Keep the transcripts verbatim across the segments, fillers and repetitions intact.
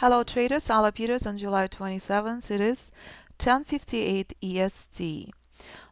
Hello traders, Alla Peters on July twenty-seventh, it is ten fifty-eight E S T.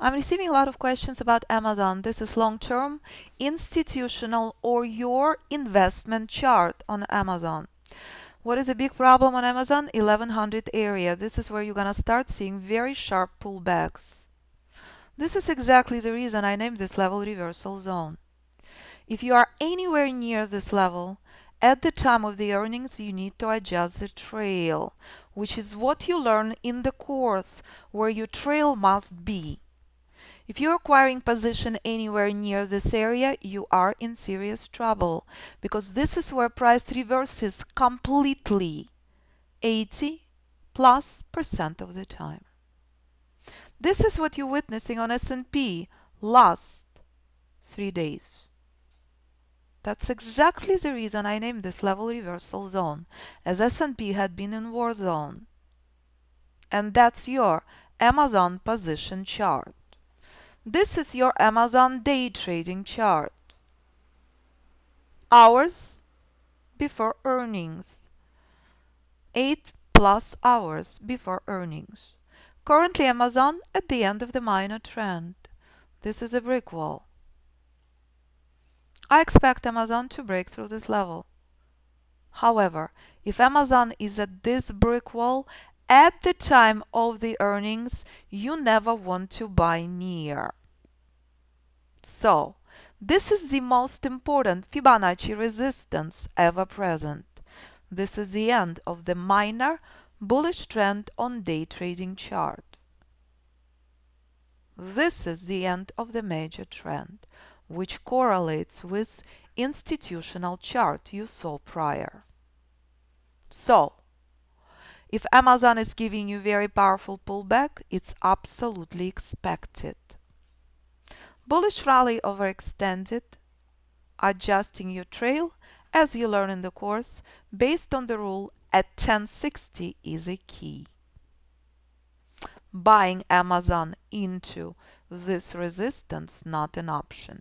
I'm receiving a lot of questions about Amazon. This is long-term, institutional or your investment chart on Amazon. What is a big problem on Amazon? eleven hundred area. This is where you're gonna start seeing very sharp pullbacks. This is exactly the reason I named this level reversal zone. If you are anywhere near this level, at the time of the earnings, you need to adjust the trail, which is what you learn in the course, where your trail must be. If you're acquiring position anywhere near this area, you are in serious trouble, because this is where price reverses completely eighty plus percent of the time. This is what you're witnessing on S and P last three days. That's exactly the reason I named this level reversal zone, as S and P had been in war zone. And that's your Amazon position chart. This is your Amazon day trading chart. Hours before earnings. Eight plus hours before earnings. Currently Amazon at the end of the minor trend. This is a brick wall. I expect Amazon to break through this level. However, if Amazon is at this brick wall at the time of the earnings, you never want to buy near. So, this is the most important Fibonacci resistance ever present. This is the end of the minor bullish trend on day trading chart. This is the end of the major trend, which correlates with institutional chart you saw prior. So, if Amazon is giving you very powerful pullback, it's absolutely expected. Bullish rally overextended, adjusting your trail, as you learn in the course, based on the rule at ten sixty is a key. Buying Amazon into this resistance, not an option.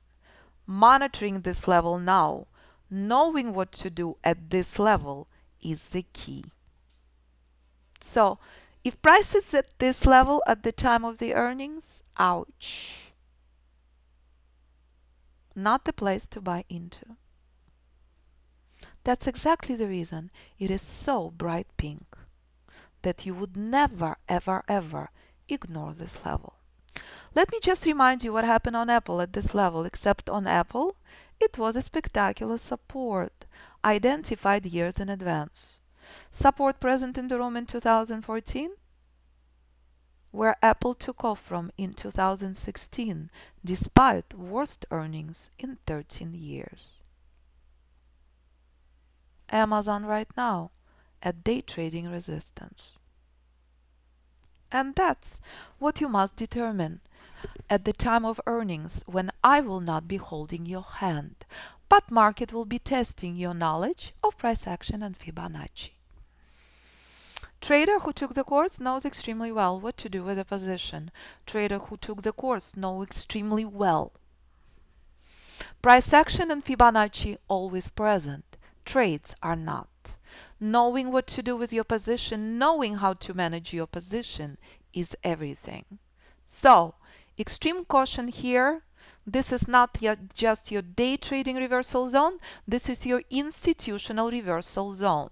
Monitoring this level now, knowing what to do at this level is the key. So, if price is at this level at the time of the earnings, ouch. Not the place to buy into. That's exactly the reason it is so bright pink that you would never, ever, ever ignore this level. Let me just remind you what happened on Apple at this level, except on Apple, it was a spectacular support, identified years in advance. Support present in the room in two thousand fourteen, where Apple took off from in two thousand sixteen, despite worst earnings in thirteen years. Amazon right now at day trading resistance. And that's what you must determine at the time of earnings, when I will not be holding your hand, but market will be testing your knowledge of price action and Fibonacci. Trader who took the course knows extremely well what to do with a position. Trader who took the course knows extremely well. Price action and Fibonacci always present. Trades are not. Knowing what to do with your position, knowing how to manage your position is everything. So, extreme caution here. This is not your, just your day trading reversal zone. This is your institutional reversal zone.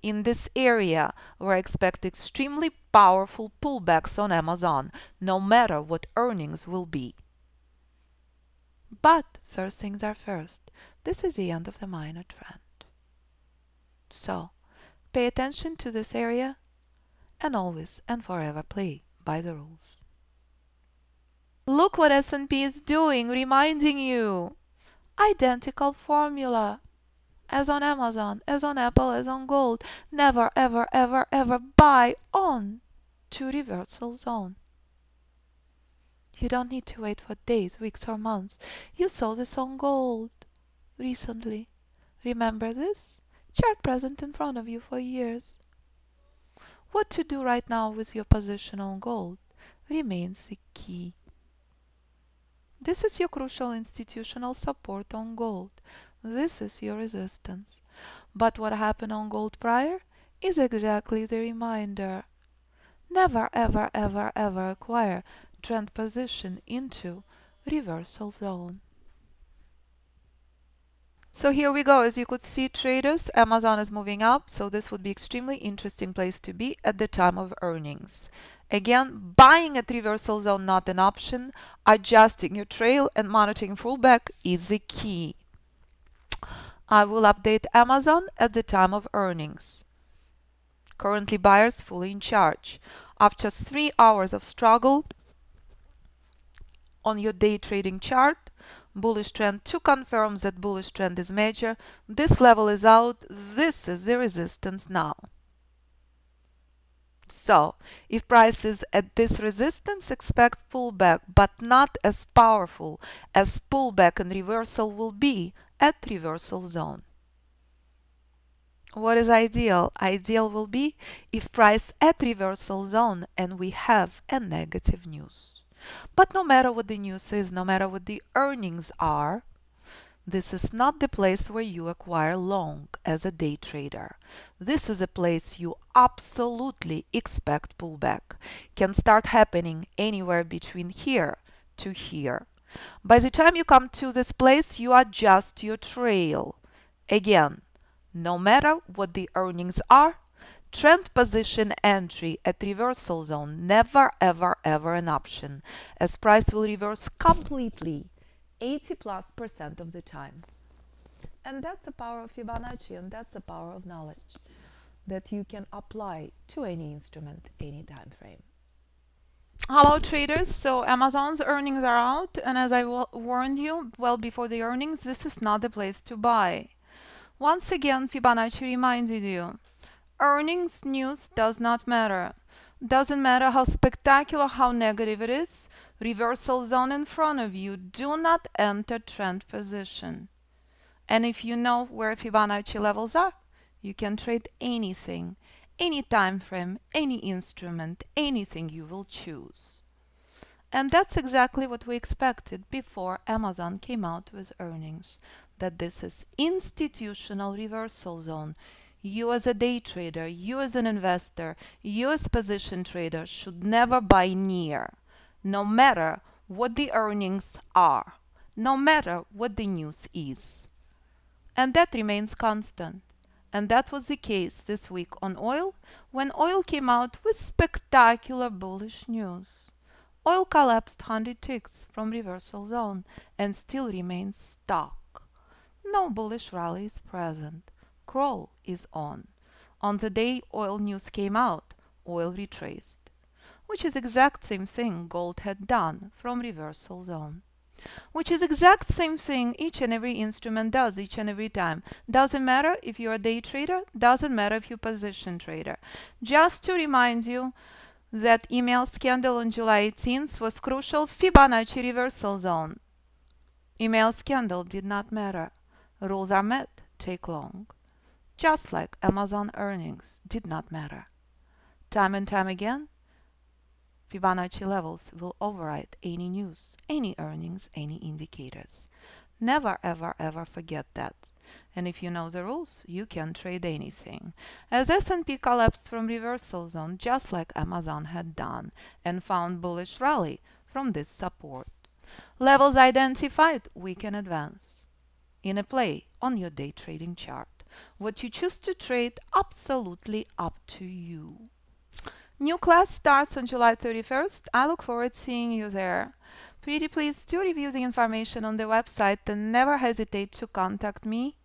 In this area, where I expect extremely powerful pullbacks on Amazon, no matter what earnings will be. But first things are first. This is the end of the minor trend. So, pay attention to this area and always and forever play by the rules. Look what S and P is doing, reminding you. Identical formula as on Amazon, as on Apple, as on gold. Never, ever, ever, ever buy on to reversal zone. You don't need to wait for days, weeks or months. You saw this on gold recently. Remember this? Chart present in front of you for years. What to do right now with your position on gold remains the key. This is your crucial institutional support on gold. This is your resistance. But what happened on gold prior is exactly the reminder. Never ever ever ever acquire trend position into reversal zone. So here we go. As you could see, traders, Amazon is moving up, so this would be extremely interesting place to be at the time of earnings. Again, buying at reversal zone not an option. Adjusting your trail and monitoring pullback is the key. I will update Amazon at the time of earnings. Currently buyers fully in charge. After three hours of struggle on your day trading chart, bullish trend to confirm that bullish trend is major. This level is out. This is the resistance now. So, if price is at this resistance, expect pullback, but not as powerful as pullback and reversal will be at reversal zone. What is ideal? Ideal will be if price at reversal zone and we have a negative news. But no matter what the news is, no matter what the earnings are, this is not the place where you acquire long as a day trader. This is a place you absolutely expect pullback. Can start happening anywhere between here to here. By the time you come to this place, you adjust your trail. Again, no matter what the earnings are, trend position entry at reversal zone, never ever ever an option, as price will reverse completely eighty plus percent of the time. And that's the power of Fibonacci, and that's the power of knowledge that you can apply to any instrument, any time frame. Hello traders, so Amazon's earnings are out, and as I warned you well before the earnings, this is not the place to buy. Once again, Fibonacci reminded you, earnings news does not matter. Doesn't matter how spectacular, how negative it is. Reversal zone in front of you. Do not enter trend position. And if you know where Fibonacci levels are, you can trade anything, any time frame, any instrument, anything you will choose. And that's exactly what we expected before Amazon came out with earnings, that this is institutional reversal zone. You as a day trader, you as an investor, you as position trader should never buy near, no matter what the earnings are, no matter what the news is. And that remains constant. And that was the case this week on oil, when oil came out with spectacular bullish news. Oil collapsed one hundred ticks from reversal zone and still remains stuck. No bullish rally is present. Crawl is on. On the day oil news came out, oil retraced, which is exact same thing gold had done from reversal zone, which is exact same thing each and every instrument does each and every time. Doesn't matter if you're a day trader, doesn't matter if you're a position trader. Just to remind you, that email scandal on July eighteenth was crucial. Fibonacci reversal zone. Email scandal did not matter. Rules are met, take long. Just like Amazon earnings did not matter. Time and time again, Fibonacci levels will override any news, any earnings, any indicators. Never ever ever forget that. And if you know the rules, you can trade anything. As S and P collapsed from reversal zone, just like Amazon had done, and found bullish rally from this support. Levels identified, we can advance. In a play on your day trading chart. What you choose to trade, absolutely up to you. New class starts on July thirty-first. I look forward to seeing you there. Pretty please do review the information on the website and never hesitate to contact me.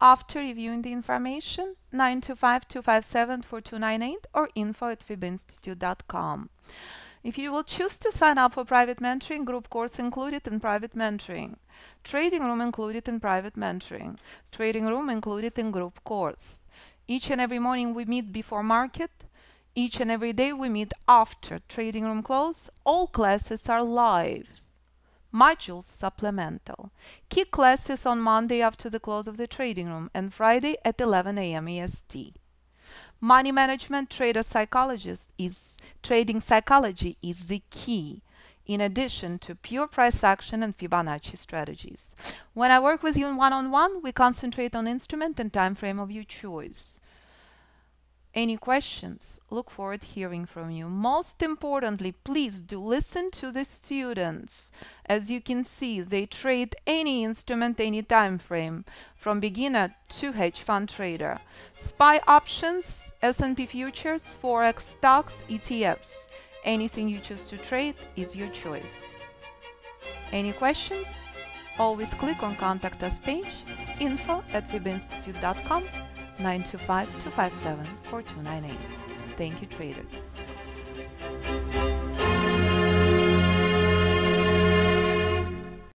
After reviewing the information, nine two five, two five seven, four two nine eight or info at fibinstitute dot com. If you will choose to sign up for private mentoring, group course included in private mentoring, trading room included in private mentoring, trading room included in group course. Each and every morning we meet before market, each and every day we meet after trading room close. All classes are live, modules supplemental. Key classes on Monday after the close of the trading room and Friday at eleven A M E S T. Money management, trader psychologist is trading psychology is the key, in addition to pure price action and Fibonacci strategies. When I work with you one-on-one, we concentrate on instrument and time frame of your choice. Any questions? Look forward to hearing from you. Most importantly, please do listen to the students. As you can see, they trade any instrument, any time frame, from beginner to hedge fund trader. S P Y options, S and P futures, Forex stocks, E T Fs. Anything you choose to trade is your choice. Any questions? Always click on Contact Us page, info at fibinstitute dot com, nine two five, two five seven, four two nine eight. Thank you, traders.